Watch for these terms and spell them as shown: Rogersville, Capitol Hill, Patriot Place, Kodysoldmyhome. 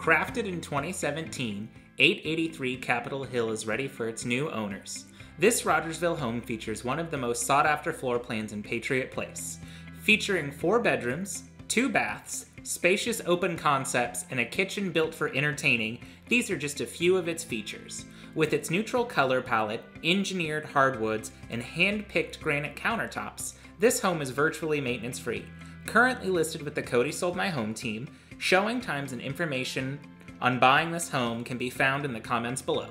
Crafted in 2017, 883 Capitol Hill is ready for its new owners. This Rogersville home features one of the most sought-after floor plans in Patriot Place, featuring 4 bedrooms, 2 baths, spacious open concepts, and a kitchen built for entertaining. These are just a few of its features. With its neutral color palette, engineered hardwoods, and hand-picked granite countertops, this home is virtually maintenance-free. Currently listed with the Kodysoldmyhome team, showing times and information on buying this home can be found in the comments below.